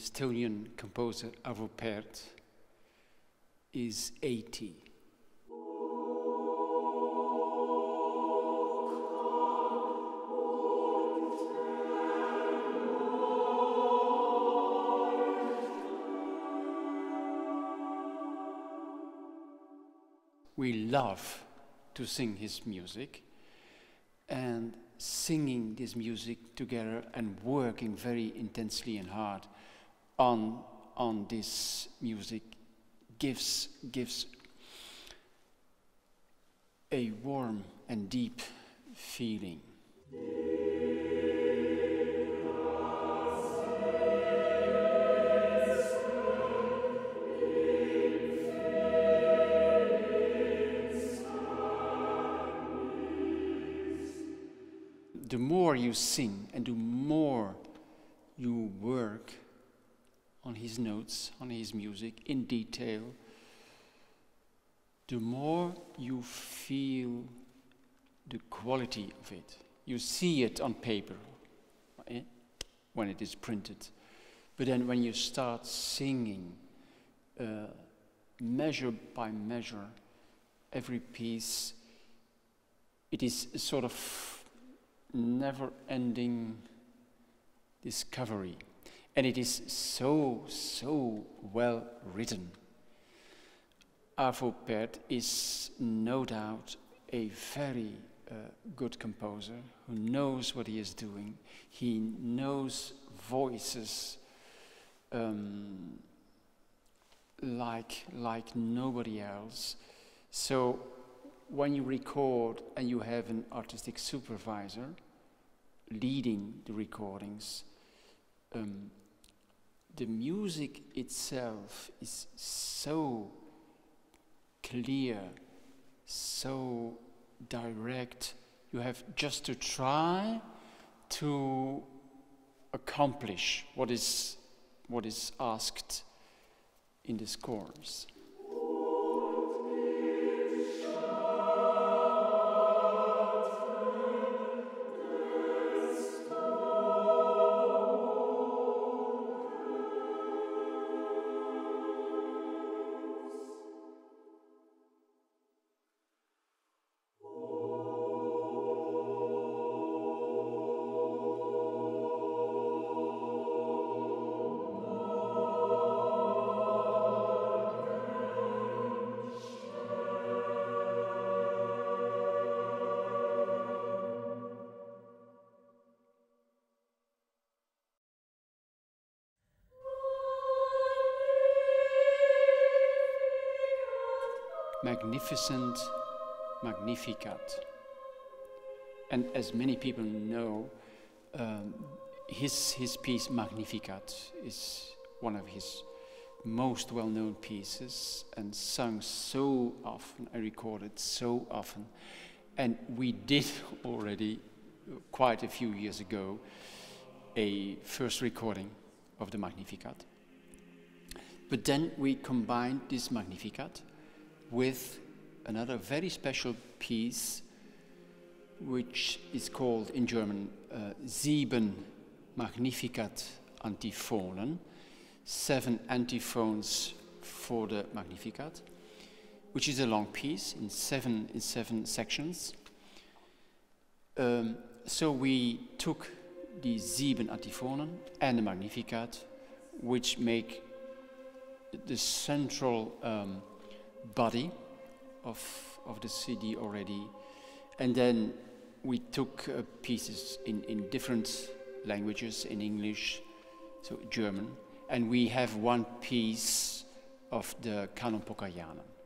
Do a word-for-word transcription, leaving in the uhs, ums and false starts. Estonian composer Arvo Pärt is eighty. We love to sing his music, and singing this music together and working very intensely and hard on on this music gives gives a warm and deep feeling. The more you sing and the more you work on his notes, on his music, in detail, the more you feel the quality of it. You see it on paper, eh? When it is printed. But then when you start singing, uh, measure by measure, every piece, it is a sort of never-ending discovery, and it is so so well written. Arvo Pärt is no doubt a very uh, good composer who knows what he is doing. He knows voices um, like like nobody else. So when you record and you have an artistic supervisor leading the recordings, um, the music itself is so clear, so direct. You have just to try to accomplish what is what is asked in the scores. Magnificent Magnificat. And as many people know, um, his, his piece Magnificat is one of his most well-known pieces and sung so often, I recorded so often. And we did already, quite a few years ago, a first recording of the Magnificat. But then we combined this Magnificat with another very special piece, which is called in German uh, Sieben Magnificat Antiphonen, seven antiphones for the Magnificat, which is a long piece in seven in seven sections. Um, so we took the Sieben Antiphonen and the Magnificat, which make the central um, body of, of the C D already, and then we took uh, pieces in, in different languages, in English, so German, and we have one piece of the Kanon Pokajanen.